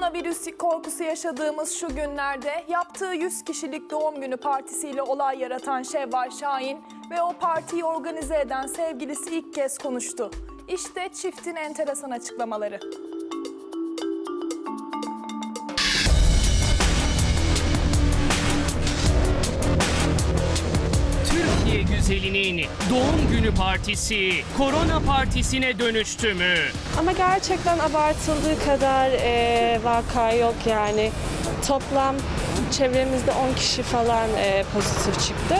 Koronavirüs korkusu yaşadığımız şu günlerde yaptığı 100 kişilik doğum günü partisiyle olay yaratan Şevval Şahin ve o partiyi organize eden sevgilisi ilk kez konuştu. İşte çiftin enteresan açıklamaları. Türkiye güzelinin doğum günü partisi korona partisine dönüştü mü? Ama gerçekten abartıldığı kadar vaka yok yani. Toplam çevremizde 10 kişi falan pozitif çıktı.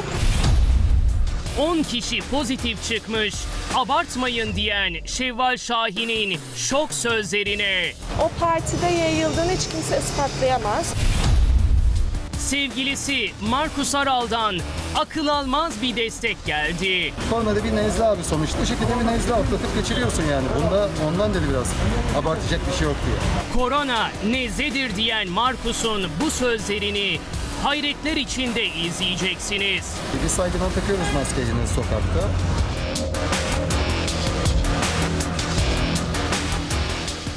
10 kişi pozitif çıkmış, abartmayın diyen Şevval Şahin'in şok sözlerine. O partide yayıldığını hiç kimse ispatlayamaz. Sevgilisi Marcus Aral'dan akıl almaz bir destek geldi. Koronada bir nezle abi sonuçta. Şekilde bir nezle atlatıp geçiriyorsun yani. Bunda ondan dedi biraz abartacak bir şey yok diye. Korona nezledir diyen Marcus'un bu sözlerini hayretler içinde izleyeceksiniz. Biz saygıdan takıyoruz maskeyi sokakta.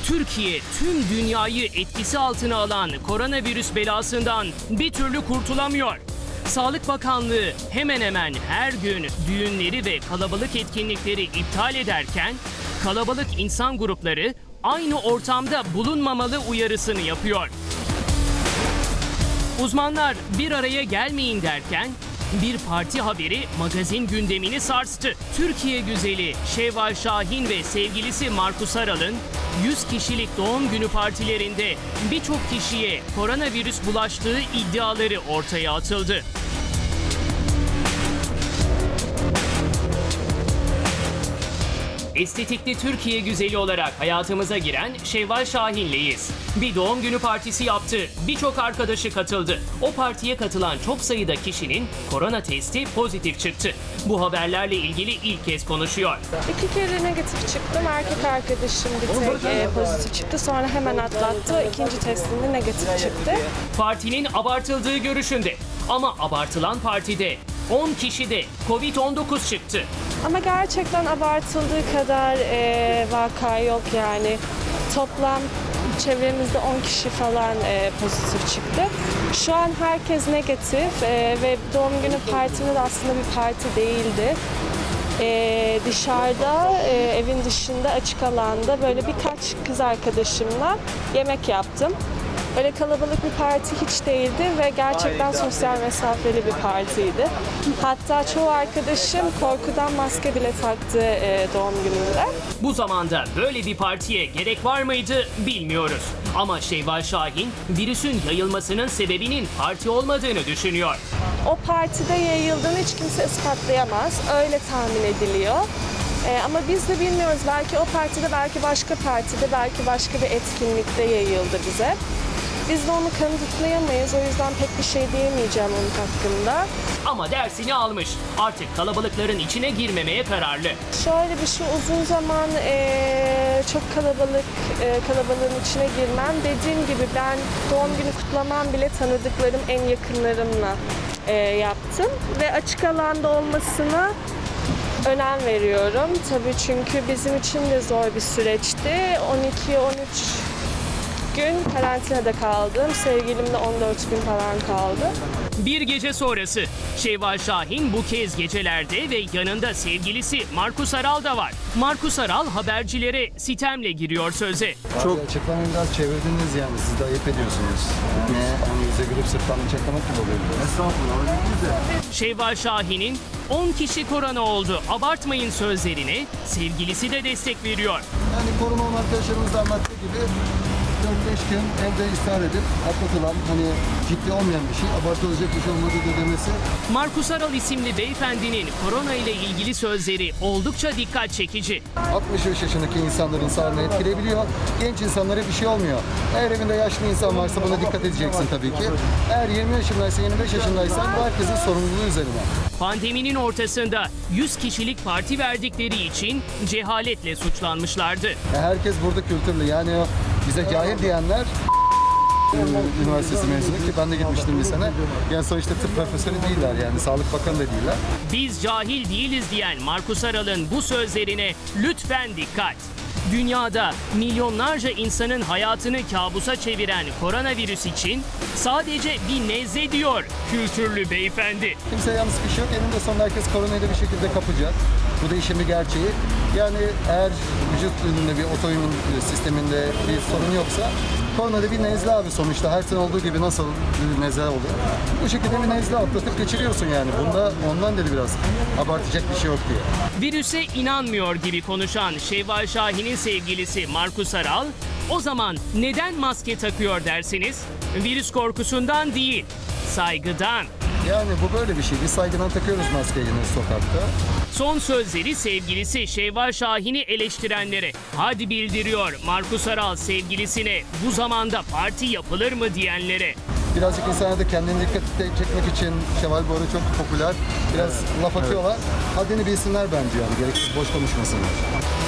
Türkiye tüm dünyayı etkisi altına alan koronavirüs belasından bir türlü kurtulamıyor. Sağlık Bakanlığı hemen hemen her gün düğünleri ve kalabalık etkinlikleri iptal ederken kalabalık insan grupları aynı ortamda bulunmamalı uyarısını yapıyor. Uzmanlar bir araya gelmeyin derken bir parti haberi magazin gündemini sarstı. Türkiye güzeli Şevval Şahin ve sevgilisi Marcus Aral'ın 100 kişilik doğum günü partilerinde birçok kişiye koronavirüs bulaştığı iddiaları ortaya atıldı. Estetikte Türkiye güzeli olarak hayatımıza giren Şevval Şahin'leyiz. Bir doğum günü partisi yaptı, birçok arkadaşı katıldı. O partiye katılan çok sayıda kişinin korona testi pozitif çıktı. Bu haberlerle ilgili ilk kez konuşuyor. 2 kere negatif çıktım, erkek arkadaşım bir tek pozitif çıktı. Sonra hemen atlattı, ikinci testinde negatif çıktı. Partinin abartıldığı görüşünde ama abartılan partide 10 kişide Covid-19 çıktı. Ama gerçekten abartıldığı kadar vaka yok yani. Toplam çevremizde 10 kişi falan pozitif çıktı. Şu an herkes negatif ve doğum günü partimiz aslında bir parti değildi. Dışarıda, evin dışında açık alanda böyle birkaç kız arkadaşımla yemek yaptım. Öyle kalabalık bir parti hiç değildi ve gerçekten sosyal mesafeli bir partiydi. Hatta çoğu arkadaşım korkudan maske bile taktı doğum gününde. Bu zamanda böyle bir partiye gerek var mıydı bilmiyoruz. Ama Şevval Şahin virüsün yayılmasının sebebinin parti olmadığını düşünüyor. O partide yayıldığını hiç kimse ispatlayamaz. Öyle tahmin ediliyor. Ama biz de bilmiyoruz. Belki o partide, belki başka partide, belki başka bir etkinlikte yayıldı bize. Biz de onu kanıtlayamayız. O yüzden pek bir şey diyemeyeceğim onun hakkında. Ama dersini almış. Artık kalabalıkların içine girmemeye kararlı. Şöyle bir şey, uzun zaman çok kalabalığın içine girmem. Dediğim gibi ben doğum günü kutlamam bile tanıdıklarım, en yakınlarımla yaptım. Ve açık alanda olmasını önem veriyorum. Tabii çünkü bizim için de zor bir süreçti. 12-13 gün karantinada kaldım. Sevgilimle 14 gün falan kaldı. Bir gece sonrası Şevval Şahin bu kez gecelerde ve yanında sevgilisi Marcus Aral da var. Marcus Aral habercilere sitemle giriyor söze. Çok açıklamayından çevirdiniz yani, siz de ayıp ediyorsunuz. Hani yüze gülüp sırttan çekmek gibi oluyor. Estağfurullah. Şevval Şahin'in 10 kişi korona oldu, abartmayın sözlerine sevgilisi de destek veriyor. Yani korona olan arkadaşlarımız da anlattığı gibi 4-5 gün evde istirahat edip atlatılan, hani ciddi olmayan bir şey, abartılacak bir şey olmadığı demesi. Marcus Aral isimli beyefendinin korona ile ilgili sözleri oldukça dikkat çekici. 63 yaşındaki insanların sağlığını etkileyebiliyor. Genç insanlara bir şey olmuyor. Eğer evinde yaşlı insan varsa buna dikkat edeceksin tabii ki. Eğer 20 yaşındaysan, 25 yaşındaysan herkesin sorumluluğu üzerine. Pandeminin ortasında 100 kişilik parti verdikleri için cehaletle suçlanmışlardı. Herkes burada kültürlü yani. Bize cahil diyenler üniversitesi mezunu, ki ben de gitmiştim bir sene. Yani sonuçta tıp profesörü değiller yani, Sağlık Bakanı da değiller. Biz cahil değiliz diyen Marcus Aral'ın bu sözlerine lütfen dikkat. Dünyada milyonlarca insanın hayatını kabusa çeviren koronavirüs için sadece bir nezle diyor kültürlü beyefendi. Kimse yalnız bir şey yok. Eninde sonunda herkes koronayı da bir şekilde kapacak. Bu da işin bir gerçeği. Yani eğer vücut ürününde bir otoimmün sisteminde bir sorun yoksa koronada bir nezle abi sonuçta. Her sene olduğu gibi nasıl bir nezle oluyor. Bu şekilde bir nezle atlatıp geçiriyorsun yani. Bunda ondan dedi biraz abartacak bir şey yok diyor. Virüse inanmıyor gibi konuşan Şevval Şahin'in sevgilisi Marcus Aral, o zaman neden maske takıyor dersiniz? Virüs korkusundan değil, saygıdan. Yani bu böyle bir şey. Biz saygıdan takıyoruz maskeyi sokakta. Son sözleri sevgilisi Şevval Şahin'i eleştirenlere. Hadi bildiriyor Marcus Aral sevgilisine, bu zamanda parti yapılır mı diyenlere. Birazcık insanlar da kendini dikkatli çekmek için Şevval bu arada çok popüler. Biraz laf atıyorlar. Haddini bilsinler bence yani. Gereksiz boş konuşmasınlar.